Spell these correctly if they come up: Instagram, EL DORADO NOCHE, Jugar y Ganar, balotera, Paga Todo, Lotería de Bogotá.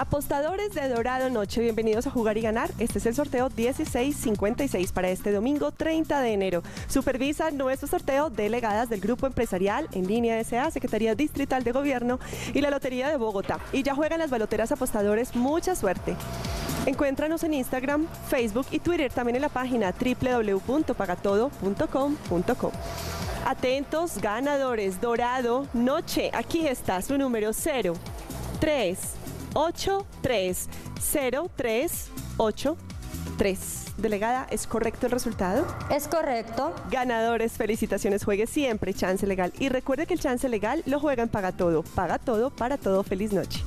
Apostadores de Dorado Noche, bienvenidos a Jugar y Ganar. Este es el sorteo 1656 para este domingo 30 de enero. Supervisa nuestro sorteo delegadas del Grupo Empresarial en Línea S.A., Secretaría Distrital de Gobierno y la Lotería de Bogotá. Y ya juegan las baloteras apostadores. Mucha suerte. Encuéntranos en Instagram, Facebook y Twitter, también en la página www.pagatodo.com.co. Atentos ganadores, Dorado Noche, aquí está su número 03830383. Delegada, ¿es correcto el resultado? Es correcto. Ganadores, felicitaciones, juegue siempre chance legal. Y recuerde que el chance legal lo juega en Paga Todo. Paga Todo, para todo, feliz noche.